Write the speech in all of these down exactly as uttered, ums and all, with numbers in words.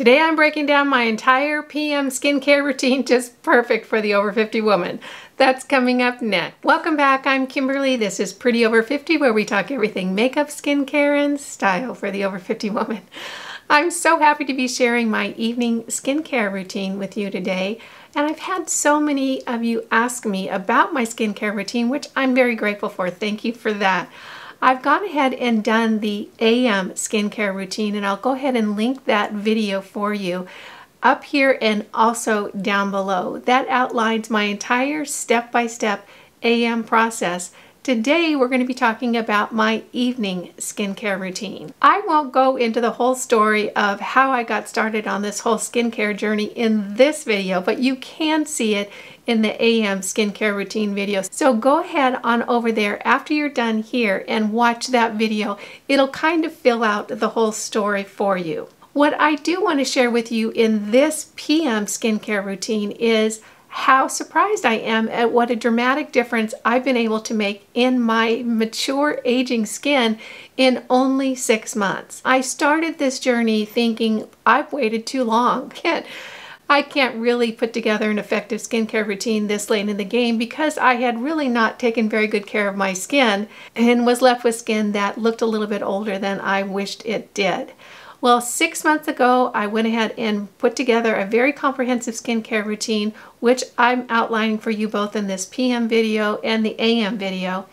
Today I'm breaking down my entire P M skincare routine, just perfect for the over fifty woman. That's coming up next. Welcome back, I'm Kimberly. This is Pretty Over fifty, where we talk everything makeup, skincare, and style for the over fifty woman. I'm so happy to be sharing my evening skincare routine with you today. And I've had so many of you ask me about my skincare routine, which I'm very grateful for. Thank you for that. I've gone ahead and done the A M skincare routine, and I'll go ahead and link that video for you up here and also down below. That outlines my entire step-by-step A M process. Today we're going to be talking about my evening skincare routine. I won't go into the whole story of how I got started on this whole skincare journey in this video, but you can see it in the A M skincare routine video. So go ahead on over there after you're done here and watch that video. It'll kind of fill out the whole story for you. What I do want to share with you in this P M skincare routine is how surprised I am at what a dramatic difference I've been able to make in my mature aging skin in only six months. I started this journey thinking I've waited too long. Can't, I can't really put together an effective skincare routine this late in the game, because I had really not taken very good care of my skin and was left with skin that looked a little bit older than I wished it did. Well, six months ago, I went ahead and put together a very comprehensive skincare routine, which I'm outlining for you both in this P M video and the A M video.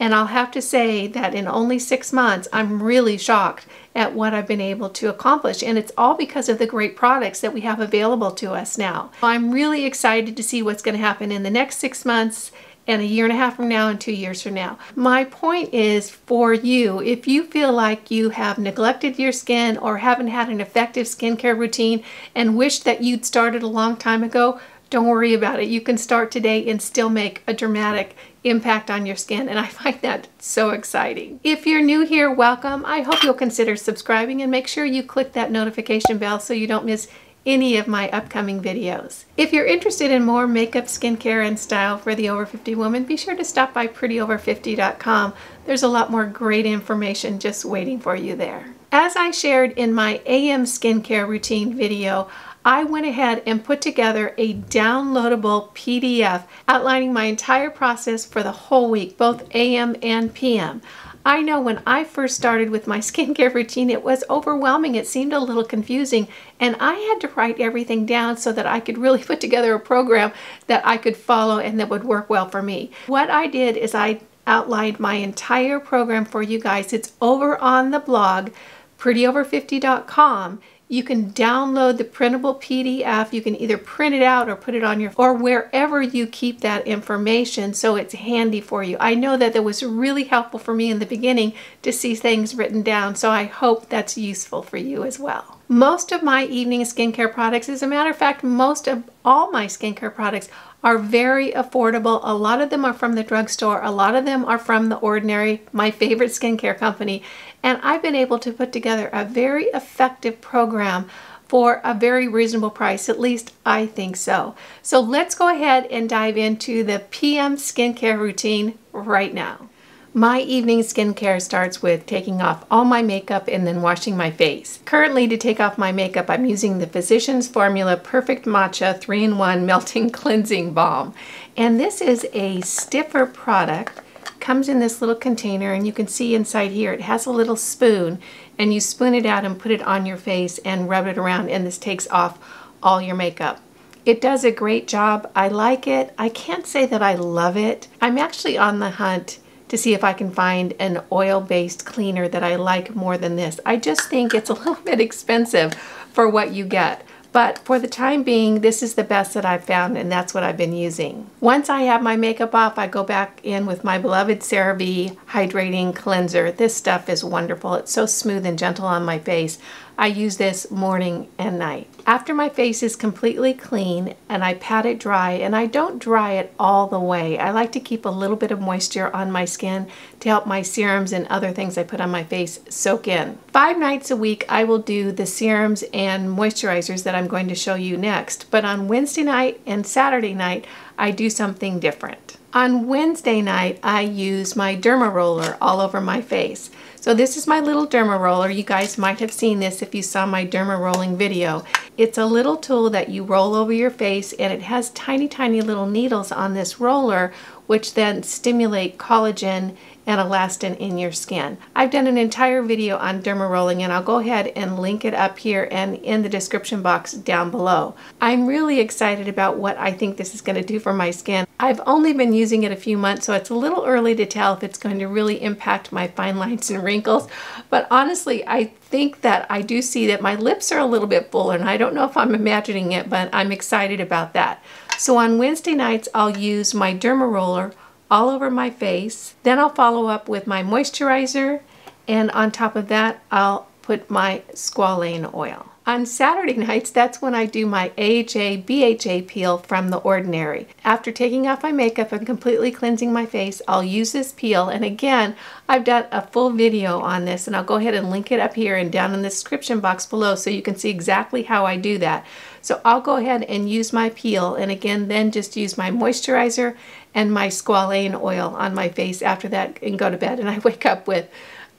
And I'll have to say that in only six months, I'm really shocked at what I've been able to accomplish. And it's all because of the great products that we have available to us now. I'm really excited to see what's going to happen in the next six months. And a year and a half from now and two years from now. My point is for you, if you feel like you have neglected your skin or haven't had an effective skincare routine and wish that you'd started a long time ago, don't worry about it. You can start today and still make a dramatic impact on your skin, and I find that so exciting. If you're new here, welcome. I hope you'll consider subscribing and make sure you click that notification bell so you don't miss any of my upcoming videos. If you're interested in more makeup, skincare, and style for the over fifty woman, be sure to stop by pretty over fifty dot com. There's a lot more great information just waiting for you there. As I shared in my A M skincare routine video, I went ahead and put together a downloadable P D F outlining my entire process for the whole week, both A M and P M. I know when I first started with my skincare routine, it was overwhelming. It seemed a little confusing, and I had to write everything down so that I could really put together a program that I could follow and that would work well for me. What I did is I outlined my entire program for you guys. It's over on the blog, pretty over fifty dot com. You can download the printable P D F. You can either print it out or put it on your or wherever you keep that information, so it's handy for you. I know that that was really helpful for me in the beginning to see things written down, so I hope that's useful for you as well. Most of my evening skincare products, as a matter of fact, most of all my skincare products are very affordable. A lot of them are from the drugstore. A lot of them are from The Ordinary, my favorite skincare company. And I've been able to put together a very effective program for a very reasonable price, at least I think so. So let's go ahead and dive into the P M skincare routine right now. My evening skincare starts with taking off all my makeup and then washing my face. Currently, to take off my makeup, I'm using the Physicians Formula Perfect Matcha three in one Melting Cleansing Balm. And this is a stiffer product. Comes in this little container, and you can see inside here it has a little spoon, and you spoon it out and put it on your face and rub it around, and this takes off all your makeup. It does a great job. I like it. I can't say that I love it. I'm actually on the hunt to see if I can find an oil-based cleaner that I like more than this. I just think it's a little bit expensive for what you get. But for the time being, this is the best that I've found, and that's what I've been using. Once I have my makeup off, I go back in with my beloved CeraVe Hydrating Cleanser. This stuff is wonderful. It's so smooth and gentle on my face. I use this morning and night. After my face is completely clean, and I pat it dry, and I don't dry it all the way. I like to keep a little bit of moisture on my skin to help my serums and other things I put on my face soak in. Five nights a week, I will do the serums and moisturizers that I'm going to show you next, but on Wednesday night and Saturday night, I do something different. On Wednesday night, I use my derma roller all over my face. So this is my little derma roller. You guys might have seen this if you saw my derma rolling video. It's a little tool that you roll over your face, and it has tiny, tiny little needles on this roller, which then stimulate collagen and elastin in your skin. I've done an entire video on derma rolling, and I'll go ahead and link it up here and in the description box down below. I'm really excited about what I think this is going to do for my skin. I've only been using it a few months, so it's a little early to tell if it's going to really impact my fine lines and wrinkles, but honestly, I think that I do see that my lips are a little bit fuller, and I don't know if I'm imagining it, but I'm excited about that. So on Wednesday nights, I'll use my derma roller all over my face. Then I'll follow up with my moisturizer, and on top of that, I'll put my squalane oil. On Saturday nights, that's when I do my A H A B H A peel from The Ordinary. After taking off my makeup and completely cleansing my face, I'll use this peel, and again, I've done a full video on this, and I'll go ahead and link it up here and down in the description box below so you can see exactly how I do that. So I'll go ahead and use my peel, and again, then just use my moisturizer and my squalane oil on my face after that and go to bed, and I wake up with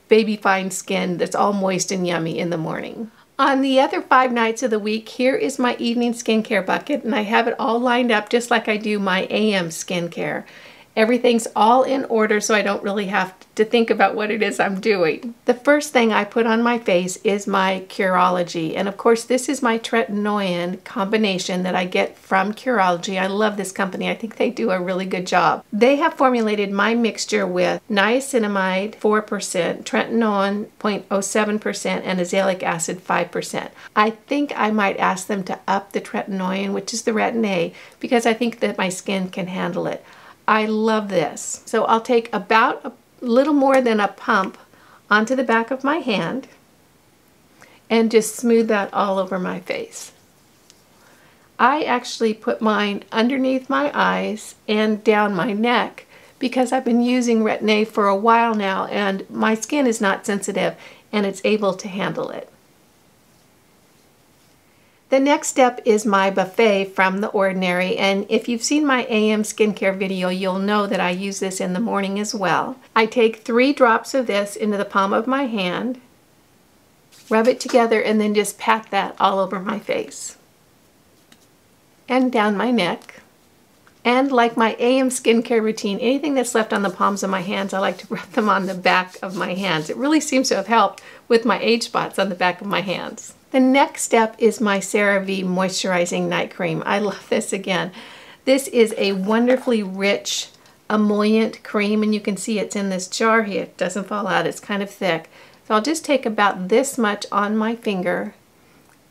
baby fine skin that's all moist and yummy in the morning. On the other five nights of the week, here is my evening skincare bucket, and I have it all lined up just like I do my A M skincare. Everything's all in order, so I don't really have to think about what it is I'm doing. The first thing I put on my face is my Curology, and of course this is my tretinoin combination that I get from Curology. I love this company. I think they do a really good job. They have formulated my mixture with niacinamide four percent, tretinoin zero point zero seven percent, and azelaic acid five percent. I think I might ask them to up the tretinoin, which is the Retin-A, because I think that my skin can handle it. I love this. So I'll take about a little more than a pump onto the back of my hand and just smooth that all over my face. I actually put mine underneath my eyes and down my neck because I've been using Retin-A for a while now, and my skin is not sensitive and it's able to handle it. The next step is my buffet from The Ordinary, and if you've seen my A M skincare video, you'll know that I use this in the morning as well. I take three drops of this into the palm of my hand, rub it together, and then just pat that all over my face and down my neck. And like my A M skincare routine, anything that's left on the palms of my hands, I like to rub them on the back of my hands. It really seems to have helped with my age spots on the back of my hands. The next step is my CeraVe Moisturizing Night Cream. I love this again. This is a wonderfully rich emollient cream, and you can see it's in this jar here. It doesn't fall out, it's kind of thick. So I'll just take about this much on my finger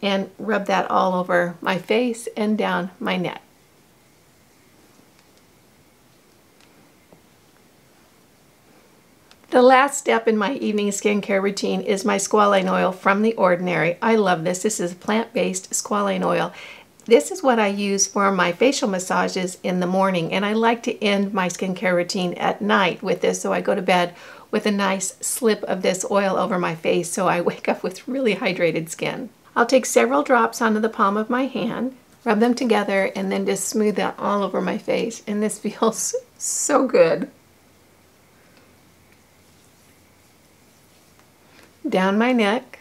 and rub that all over my face and down my neck. The last step in my evening skincare routine is my squalane oil from The Ordinary. I love this. This is plant-based squalane oil. This is what I use for my facial massages in the morning, and I like to end my skincare routine at night with this, so I go to bed with a nice slip of this oil over my face so I wake up with really hydrated skin. I'll take several drops onto the palm of my hand, rub them together, and then just smooth that all over my face, and this feels so good. Down my neck.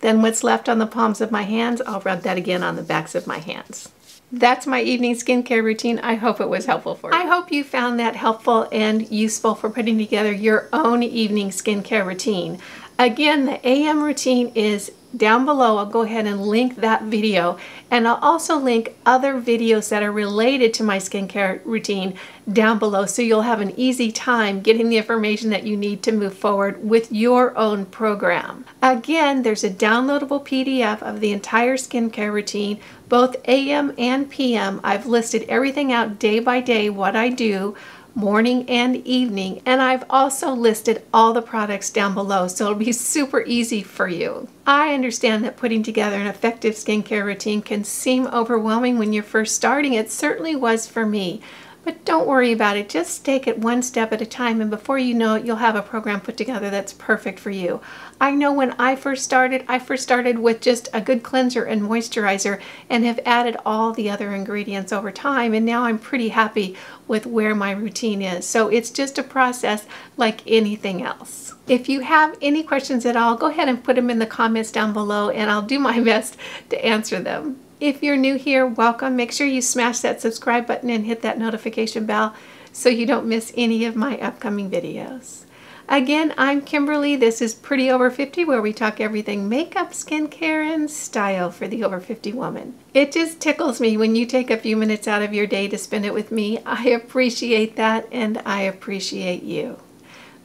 Then what's left on the palms of my hands, I'll rub that again on the backs of my hands. That's my evening skincare routine. I hope it was helpful for you. I hope you found that helpful and useful for putting together your own evening skincare routine. Again, the A M routine is down below. I'll go ahead and link that video, and I'll also link other videos that are related to my skincare routine down below, so you'll have an easy time getting the information that you need to move forward with your own program. Again, there's a downloadable P D F of the entire skincare routine, both A M and P M. I've listed everything out day by day, what I do, morning and evening, and I've also listed all the products down below, so it'll be super easy for you. I understand that putting together an effective skincare routine can seem overwhelming when you're first starting. It certainly was for me. But don't worry about it. Just take it one step at a time, and before you know it, you'll have a program put together that's perfect for you. I know when I first started, I first started with just a good cleanser and moisturizer and have added all the other ingredients over time, and now I'm pretty happy with where my routine is. So it's just a process like anything else. If you have any questions at all, go ahead and put them in the comments down below and I'll do my best to answer them. If you're new here, welcome. Make sure you smash that subscribe button and hit that notification bell so you don't miss any of my upcoming videos. Again, I'm Kimberly. This is Pretty Over fifty, where we talk everything makeup, skincare, and style for the over fifty woman. It just tickles me when you take a few minutes out of your day to spend it with me. I appreciate that, and I appreciate you.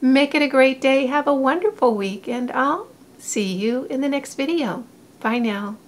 Make it a great day. Have a wonderful week, and I'll see you in the next video. Bye now.